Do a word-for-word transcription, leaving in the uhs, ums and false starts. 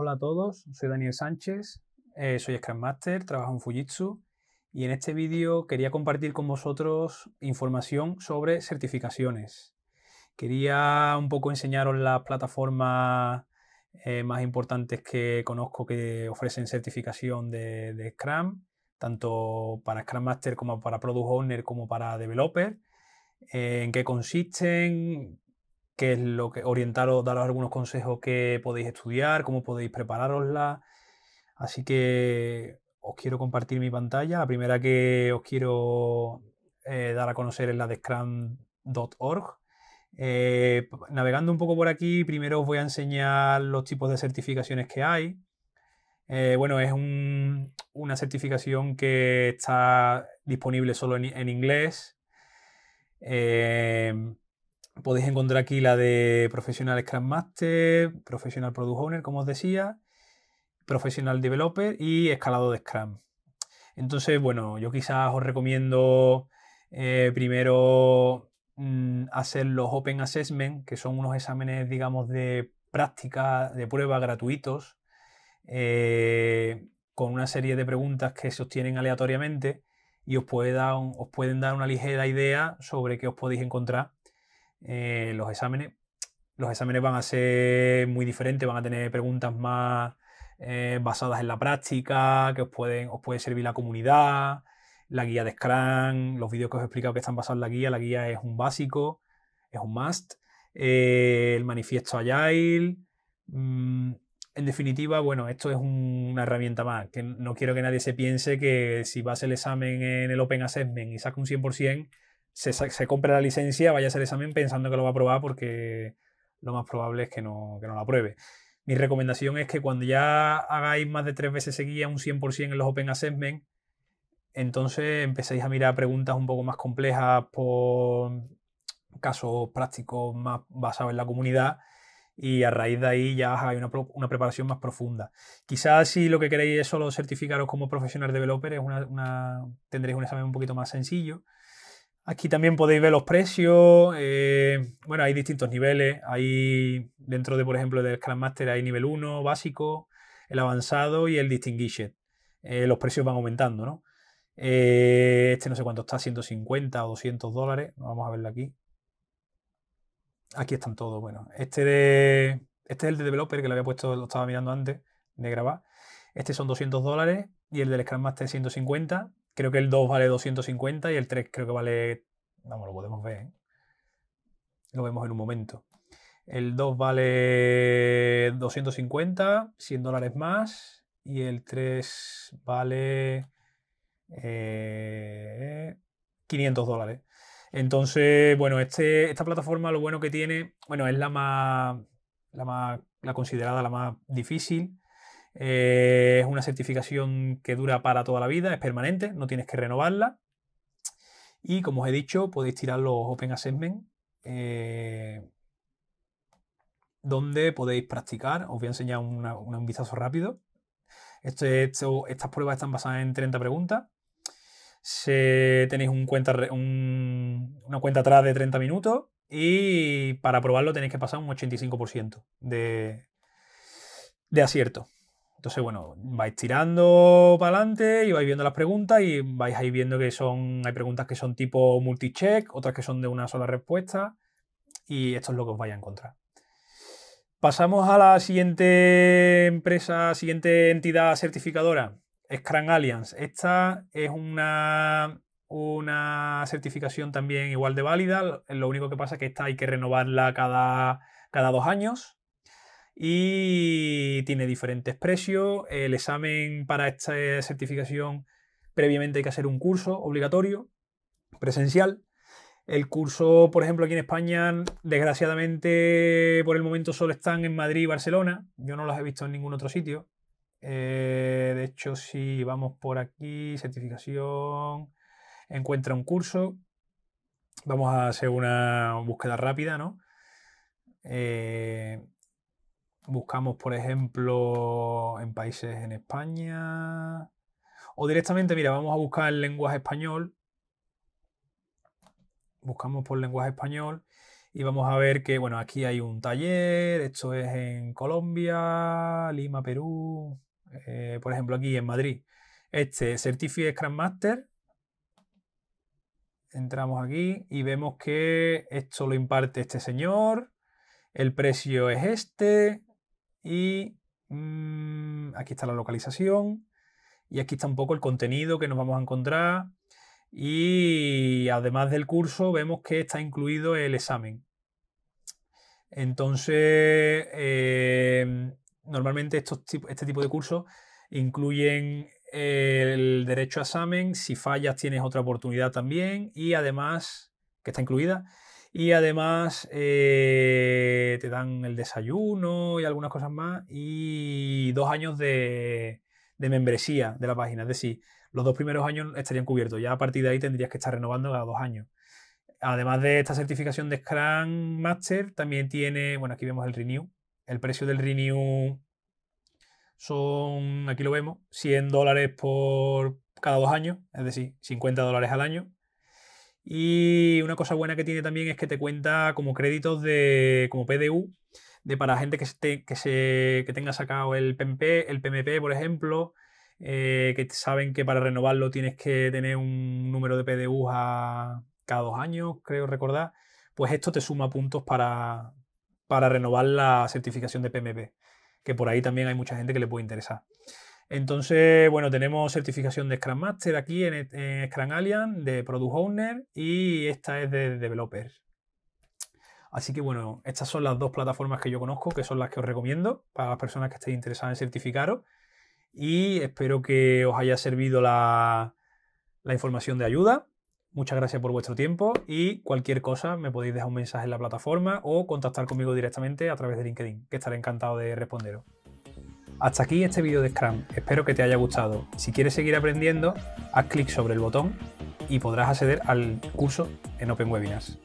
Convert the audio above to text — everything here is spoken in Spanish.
Hola a todos, soy Daniel Sánchez, eh, soy Scrum Master, trabajo en Fujitsu y en este vídeo quería compartir con vosotros información sobre certificaciones. Quería un poco enseñaros las plataformas eh, más importantes que conozco que ofrecen certificación de, de Scrum, tanto para Scrum Master como para Product Owner como para Developer, eh, en qué consisten, qué es lo que orientaros, daros algunos consejos que podéis estudiar, cómo podéis prepararosla. Así que os quiero compartir mi pantalla. La primera que os quiero eh, dar a conocer es la de Scrum punto org. Eh, navegando un poco por aquí, primero os voy a enseñar los tipos de certificaciones que hay. Eh, bueno, es un, una certificación que está disponible solo en, en inglés. Eh, Podéis encontrar aquí la de Professional Scrum Master, Professional Product Owner, como os decía, Professional Developer y Escalado de Scrum. Entonces, bueno, yo quizás os recomiendo eh, primero mmm, hacer los Open Assessment, que son unos exámenes, digamos, de práctica, de prueba gratuitos, eh, con una serie de preguntas que se obtienen aleatoriamente y os, puede dar, os pueden dar una ligera idea sobre qué os podéis encontrar. Eh, los exámenes los exámenes van a ser muy diferentes, van a tener preguntas más eh, basadas en la práctica, que os, pueden, os puede servir la comunidad, la guía de Scrum, los vídeos que os he explicado que están basados en la guía. La guía es un básico, es un must, eh, el manifiesto Agile. Mm, en definitiva, bueno, esto es un, una herramienta más, que no quiero que nadie se piense que si vas el examen en el Open Assessment y saca un cien por ciento, Se, se compra la licencia, vaya a hacer examen pensando que lo va a aprobar, porque lo más probable es que no, que no lo apruebe. Mi recomendación es que cuando ya hagáis más de tres veces seguidas un cien por ciento en los Open Assessment, entonces empecéis a mirar preguntas un poco más complejas por casos prácticos más basados en la comunidad, y a raíz de ahí ya hagáis una, una preparación más profunda. Quizás si lo que queréis es solo certificaros como Professional Developer, es una, una, tendréis un examen un poquito más sencillo. Aquí también podéis ver los precios. Eh, bueno, hay distintos niveles. Hay, dentro de, por ejemplo, del Scrum Master hay nivel uno, básico, el avanzado y el Distinguished. Eh, los precios van aumentando, ¿no? Eh, este no sé cuánto está, ciento cincuenta o doscientos dólares. Vamos a verlo aquí. Aquí están todos. Bueno, este, de, este es el de Developer, que lo había puesto, lo estaba mirando antes de grabar. Este son doscientos dólares y el del Scrum Master ciento cincuenta. Creo que el dos vale doscientos cincuenta y el tres creo que vale... Vamos, lo podemos ver, ¿eh? Lo vemos en un momento. El dos vale doscientos cincuenta, cien dólares más. Y el tres vale eh, quinientos dólares. Entonces, bueno, este, esta plataforma lo bueno que tiene... Bueno, es la más, la más la considerada la más difícil. Eh, es una certificación que dura para toda la vida, es permanente, no tienes que renovarla. Y como os he dicho, podéis tirar los Open Assessment, eh, donde podéis practicar. Os voy a enseñar una, una, un vistazo rápido. Este, este, estas pruebas están basadas en treinta preguntas. Se, tenéis un cuenta, un, una cuenta atrás de treinta minutos y para probarlo tenéis que pasar un ochenta y cinco por ciento de, de acierto. Entonces, bueno, vais tirando para adelante y vais viendo las preguntas y vais ahí viendo que son, hay preguntas que son tipo multi-check, otras que son de una sola respuesta, y esto es lo que os vais a encontrar. Pasamos a la siguiente empresa, siguiente entidad certificadora, Scrum Alliance. Esta es una, una certificación también igual de válida, lo único que pasa es que esta hay que renovarla cada, cada dos años. Y tiene diferentes precios. El examen para esta certificación previamente hay que hacer un curso obligatorio, presencial. El curso, por ejemplo, aquí en España, desgraciadamente por el momento solo están en Madrid y Barcelona. Yo no los he visto en ningún otro sitio. Eh, de hecho, si vamos por aquí, certificación, encuentra un curso. Vamos a hacer una búsqueda rápida, ¿no? Eh... Buscamos, por ejemplo, en países en España. O directamente, mira, vamos a buscar el lenguaje español. Buscamos por lenguaje español. Y vamos a ver que, bueno, aquí hay un taller, esto es en Colombia, Lima, Perú, eh, por ejemplo aquí en Madrid. Este, Certified Scrum Master. Entramos aquí y vemos que esto lo imparte este señor, el precio es este y mmm, aquí está la localización y aquí está un poco el contenido que nos vamos a encontrar. Y además del curso vemos que está incluido el examen. Entonces, eh, normalmente estos, este tipo de cursos incluyen el derecho a examen. Si fallas tienes otra oportunidad también y además, que está incluida, y además eh, te dan el desayuno y algunas cosas más y dos años de, de membresía de la página. Es decir, los dos primeros años estarían cubiertos. Ya a partir de ahí tendrías que estar renovando cada dos años. Además de esta certificación de Scrum Master, también tiene... Bueno, aquí vemos el Renew. El precio del Renew son... Aquí lo vemos. cien dólares por cada dos años. Es decir, cincuenta dólares al año. Y una cosa buena que tiene también es que te cuenta como créditos de... Como P D U. De para gente que, se, que, se, que tenga sacado el P M P, el P M P, por ejemplo... Eh, que saben que para renovarlo tienes que tener un número de P D Us a cada dos años, creo recordar, pues esto te suma puntos para, para renovar la certificación de P M P, que por ahí también hay mucha gente que le puede interesar. Entonces, bueno, tenemos certificación de Scrum Master aquí en, en Scrum Alliance, de Product Owner, y esta es de Developer. Así que, bueno, estas son las dos plataformas que yo conozco, que son las que os recomiendo para las personas que estéis interesadas en certificaros. Y espero que os haya servido la, la información de ayuda. Muchas gracias por vuestro tiempo y cualquier cosa me podéis dejar un mensaje en la plataforma o contactar conmigo directamente a través de LinkedIn, que estaré encantado de responderos. Hasta aquí este vídeo de Scrum. Espero que te haya gustado. Si quieres seguir aprendiendo, haz clic sobre el botón y podrás acceder al curso en OpenWebinars.